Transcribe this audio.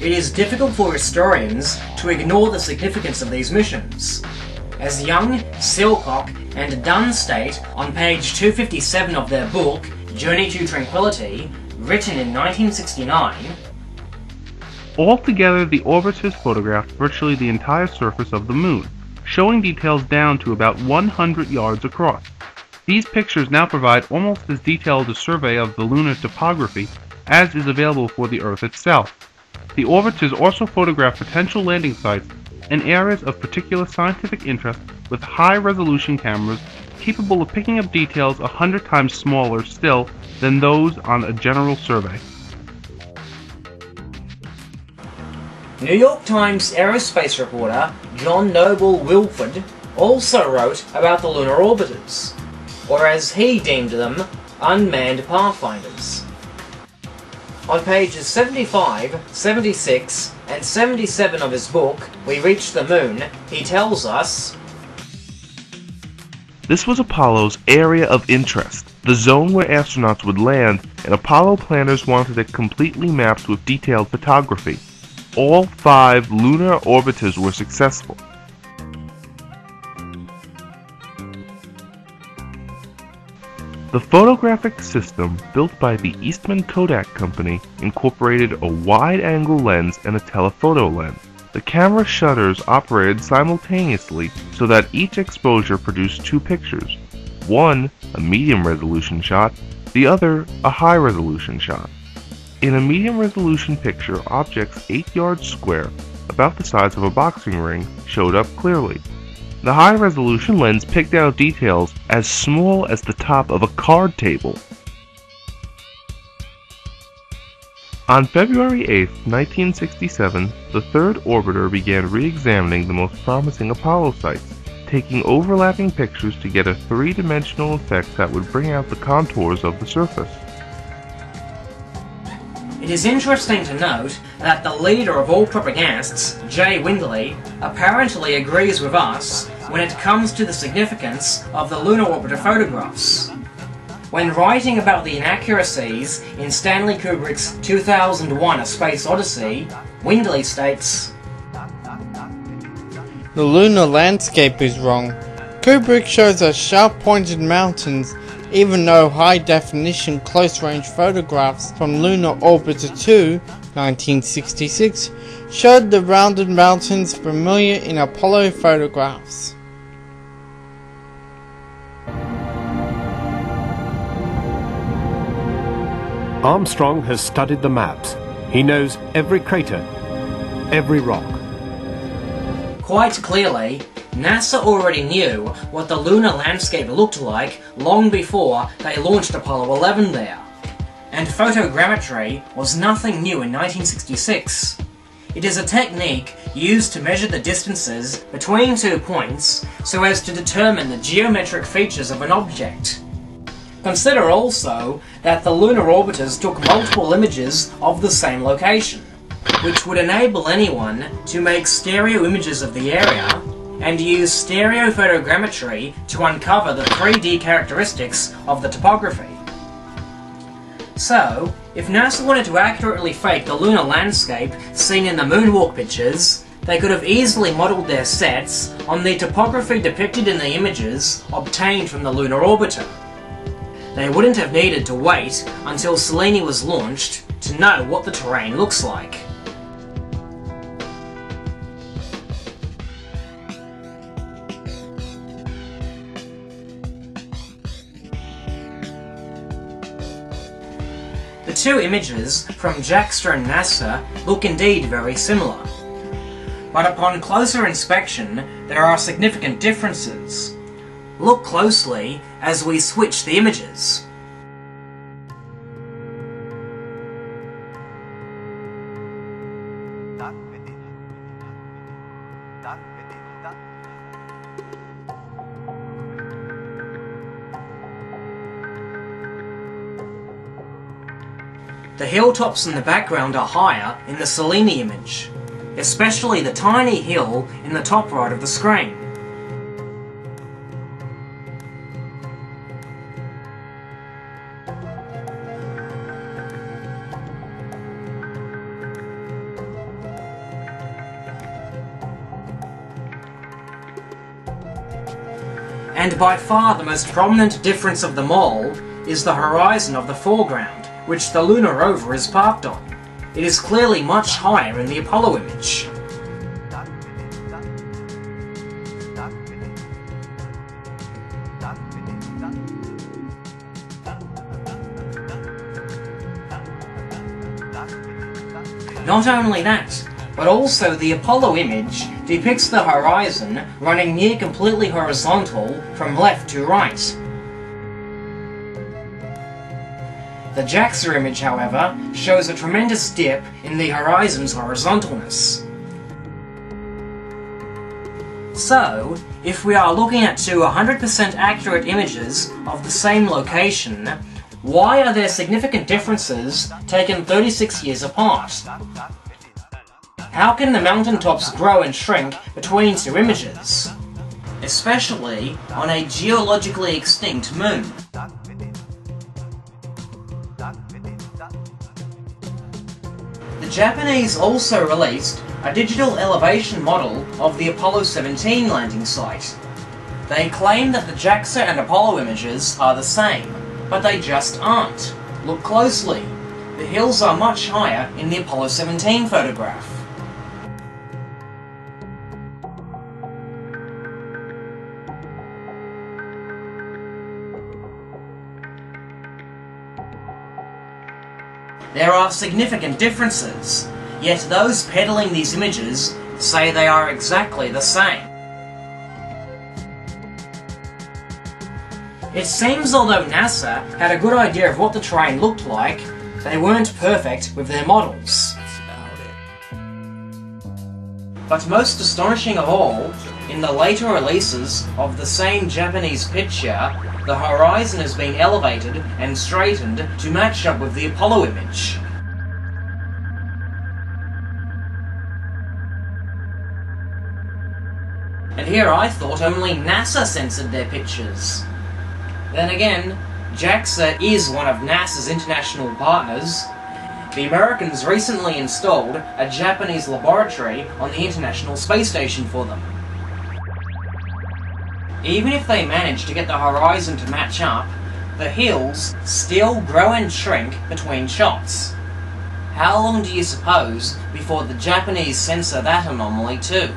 It is difficult for historians to ignore the significance of these missions. As Young, Silcock, and Dunn state on page 257 of their book, Journey to Tranquility, written in 1969, altogether, the orbiters photographed virtually the entire surface of the moon, showing details down to about 100 yards across. These pictures now provide almost as detailed a survey of the lunar topography as is available for the Earth itself. The orbiters also photograph potential landing sites and areas of particular scientific interest with high-resolution cameras capable of picking up details 100 times smaller still than those on a general survey. New York Times aerospace reporter John Noble Wilford also wrote about the lunar orbiters, or as he deemed them, unmanned pathfinders. On pages 75, 76, and 77 of his book, We Reach the Moon, he tells us, this was Apollo's area of interest, the zone where astronauts would land, and Apollo planners wanted it completely mapped with detailed photography. All 5 lunar orbiters were successful. The photographic system built by the Eastman Kodak Company incorporated a wide-angle lens and a telephoto lens. The camera shutters operated simultaneously so that each exposure produced 2 pictures, one a medium-resolution shot, the other a high-resolution shot. In a medium-resolution picture, objects 8 yards square, about the size of a boxing ring, showed up clearly. The high-resolution lens picked out details as small as the top of a card table. On February 8, 1967, the third orbiter began re-examining the most promising Apollo sites, taking overlapping pictures to get a 3-dimensional effect that would bring out the contours of the surface. It is interesting to note that the leader of all propagandists, Jay Windley, apparently agrees with us when it comes to the significance of the lunar orbiter photographs. When writing about the inaccuracies in Stanley Kubrick's 2001 A Space Odyssey, Windley states, the lunar landscape is wrong. Kubrick shows us sharp-pointed mountains, even though high-definition close-range photographs from Lunar Orbiter 2, 1966, showed the rounded mountains familiar in Apollo photographs. Armstrong has studied the maps. He knows every crater, every rock. Quite clearly, NASA already knew what the lunar landscape looked like long before they launched Apollo 11 there. And photogrammetry was nothing new in 1966. It is a technique used to measure the distances between 2 points so as to determine the geometric features of an object. Consider also that the lunar orbiters took multiple images of the same location, which would enable anyone to make stereo images of the area and use stereo photogrammetry to uncover the 3D characteristics of the topography. So, if NASA wanted to accurately fake the lunar landscape seen in the moonwalk pictures, they could have easily modelled their sets on the topography depicted in the images obtained from the lunar orbiter. They wouldn't have needed to wait until SELENE was launched to know what the terrain looks like. The 2 images from JAXA and NASA look indeed very similar, but upon closer inspection there are significant differences. Look closely as we switch the images. The hilltops in the background are higher in the SELENE image, especially the tiny hill in the top right of the screen. and by far the most prominent difference of them all is the horizon of the foreground, which the Lunar Rover is parked on. It is clearly much higher in the Apollo image. Not only that, but also the Apollo image depicts the horizon running near completely horizontal from left to right. The JAXA image, however, shows a tremendous dip in the horizon's horizontalness. So, if we are looking at two 100% accurate images of the same location, why are there significant differences taken 36 years apart? How can the mountaintops grow and shrink between two images? Especially on a geologically extinct moon. The Japanese also released a digital elevation model of the Apollo 17 landing site. They claim that the JAXA and Apollo images are the same, but they just aren't. Look closely. The hills are much higher in the Apollo 17 photograph. There are significant differences, yet those peddling these images say they are exactly the same. It seems although NASA had a good idea of what the terrain looked like, they weren't perfect with their models. But most astonishing of all, in the later releases of the same Japanese picture, the horizon has been elevated and straightened to match up with the Apollo image. And here I thought only NASA censored their pictures. Then again, JAXA is one of NASA's international partners. The Americans recently installed a Japanese laboratory on the International Space Station for them. Even if they manage to get the horizon to match up, the hills still grow and shrink between shots. How long do you suppose before the Japanese censor that anomaly too?